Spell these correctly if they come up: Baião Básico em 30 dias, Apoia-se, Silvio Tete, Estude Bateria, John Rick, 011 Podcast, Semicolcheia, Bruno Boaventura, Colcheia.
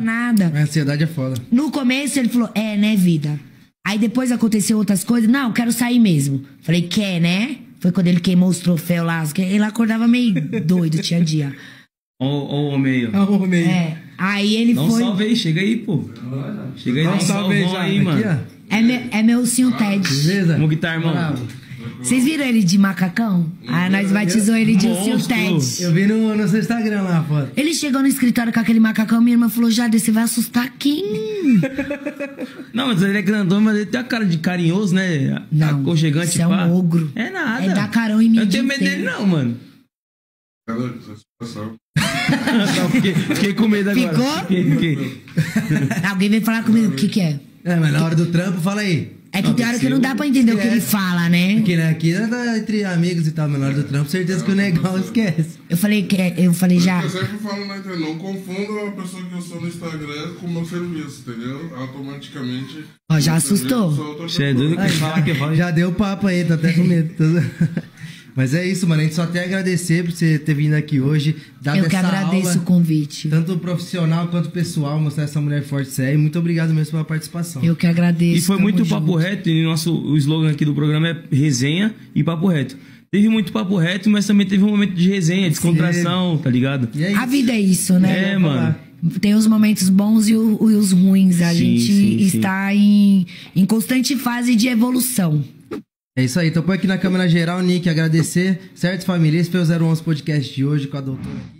nada. A ansiedade é foda. No começo ele falou, é, né, vida? Aí depois aconteceu outras coisas. Não, quero sair mesmo. Falei, quer, né? Foi quando ele queimou os troféus lá. Ele acordava meio doido, tinha dia. Ou o meio. Ou o meio. É. Aí ele não foi... Não salve aí, chega aí, pô. Chega aí, não salve aí, já, aí mano. Aqui, é meu senhor Ted. Beleza? Muguitar, irmão. Bravo. Vocês viram ele de macacão? Ah, nós batizou ele de Silvio Tete. Eu vi no seu Instagram lá, pô. Ele chegou no escritório com aquele macacão, minha irmã falou, Jade, você vai assustar quem? Não, mas ele é grandão, mas ele tem a cara de carinhoso, né? Não, aconchegante, isso é um ogro. É nada. É dar carão em mim. Eu não tenho medo dele não, mano. Fiquei com medo agora. Ficou? Fiquei. Alguém veio falar comigo, o que é? É, mas na hora do trampo, fala aí. É que tem hora que não dá pra entender esquece. O que ele fala, né? Porque aqui anda entre amigos e tal, menor do trampo, certeza que o negão esquece. Eu falei já. Eu sempre falo na internet, não confunda a pessoa que eu sou no Instagram com o meu serviço, entendeu? Automaticamente. Ó, já assustou. Você é doido que fala. Já deu papo aí, tá até com medo. Mas é isso, mano. A gente só tem a agradecer por você ter vindo aqui hoje. Eu que agradeço aula, o convite. Tanto profissional quanto pessoal, mostrar essa mulher forte séria. Muito obrigado mesmo pela participação. Eu que agradeço. E foi muito papo reto. E o slogan aqui do programa é resenha e papo reto. Teve muito papo reto, mas também teve um momento de resenha, descontração, tá ligado? É a vida é isso, né? É, mano. Tem os momentos bons e os ruins. A gente está em constante fase de evolução. É isso aí, então põe aqui na câmera geral, Nick, agradecer, certo família? Esse foi o 011 Podcast de hoje com a doutora.